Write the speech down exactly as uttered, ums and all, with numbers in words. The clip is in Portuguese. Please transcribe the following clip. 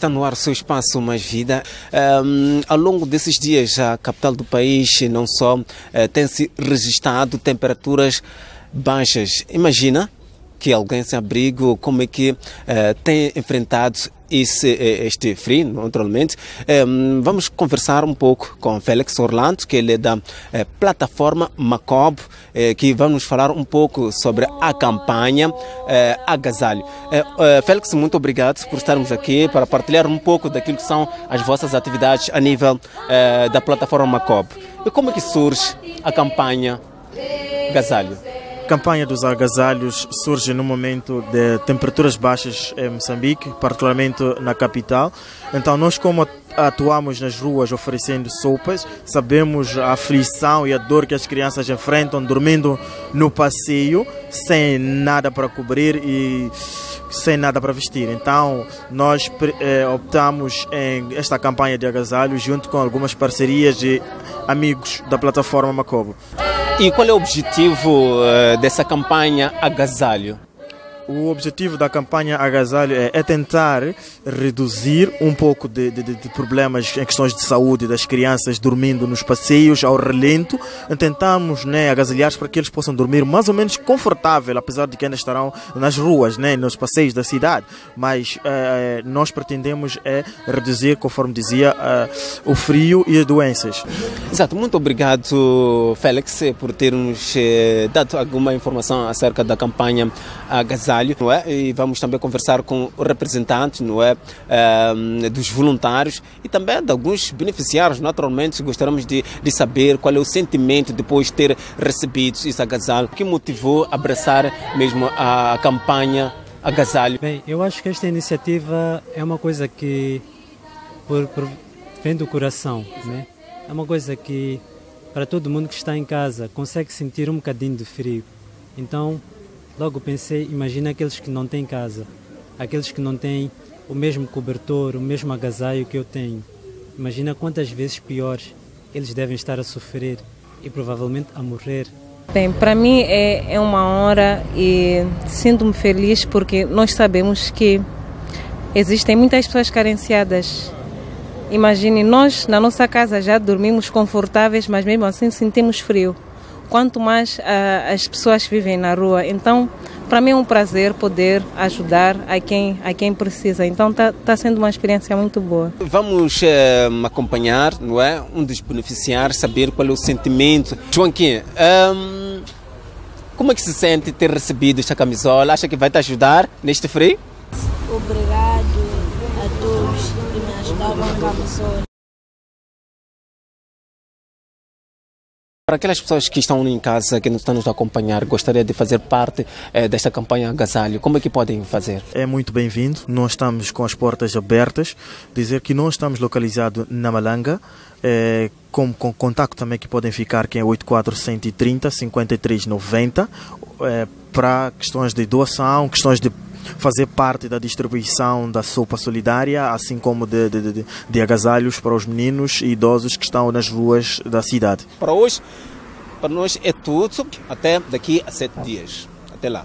está no ar seu espaço Mais Vida. Um, ao longo desses dias, a capital do país, não só, uh, tem se registrado temperaturas baixas. Imagina que alguém sem abrigo, como é que uh, tem enfrentado esse, este frio, naturalmente. Um, vamos conversar um pouco com Félix Orlando, que ele é da uh, plataforma Macob, uh, que vamos falar um pouco sobre a campanha uh, Agasalho. Uh, uh, Félix, muito obrigado por estarmos aqui para partilhar um pouco daquilo que são as vossas atividades a nível uh, da plataforma Macob. E como é que surge a campanha Agasalho? A campanha dos agasalhos surge no momento de temperaturas baixas em Moçambique, particularmente na capital. Então nós, como atuamos nas ruas oferecendo sopas, sabemos a aflição e a dor que as crianças enfrentam dormindo no passeio, sem nada para cobrir e sem nada para vestir. Então nós eh, optamos em esta campanha de agasalho junto com algumas parcerias de amigos da plataforma Macob. E qual é o objetivo uh, dessa campanha Agasalho? O objetivo da campanha Agasalho é, é tentar reduzir um pouco de, de, de problemas em questões de saúde das crianças dormindo nos passeios ao relento. Tentamos, né, agasalhar para que eles possam dormir mais ou menos confortável, apesar de que ainda estarão nas ruas, né, nos passeios da cidade. Mas eh, nós pretendemos é reduzir, conforme dizia, eh, o frio e as doenças. Exato. Muito obrigado, Félix, por ter nos eh, dado alguma informação acerca da campanha Agasalho. Não é? E vamos também conversar com o representante, não é? Um, dos voluntários e também de alguns beneficiários. Naturalmente, gostaríamos de, de saber qual é o sentimento depois de ter recebido esse agasalho, que motivou a abraçar mesmo a campanha Agasalho. Bem, eu acho que esta iniciativa é uma coisa que por, por, vem do coração, né? É uma coisa que para todo mundo que está em casa consegue sentir um bocadinho de frio. Então, logo pensei, imagina aqueles que não têm casa, aqueles que não têm o mesmo cobertor, o mesmo agasalho que eu tenho. Imagina quantas vezes piores eles devem estar a sofrer e provavelmente a morrer. Bem, para mim é, é uma honra e sinto-me feliz porque nós sabemos que existem muitas pessoas carenciadas. Imagine, nós na nossa casa já dormimos confortáveis, mas mesmo assim sentimos frio. Quanto mais ah, as pessoas vivem na rua. Então, para mim é um prazer poder ajudar a quem, a quem precisa. Então, está tá sendo uma experiência muito boa. Vamos eh, acompanhar, não é? Um dos beneficiários, saber qual é o sentimento. Joaquim, um, como é que se sente ter recebido esta camisola? Acha que vai te ajudar neste frio? Obrigado a todos que me ajudaram com a camisola. Para aquelas pessoas que estão em casa, que não estão nos acompanhar, gostaria de fazer parte eh, desta campanha Agasalho, como é que podem fazer? É muito bem-vindo, nós estamos com as portas abertas, dizer que nós estamos localizados na Malanga, eh, com, com contacto também que podem ficar, que é oito quatro um três zero cinco três nove zero, eh, para questões de doação, questões de fazer parte da distribuição da sopa solidária, assim como de, de, de, de agasalhos para os meninos e idosos que estão nas ruas da cidade. Para hoje, para nós é tudo. Até daqui a sete dias. Até lá.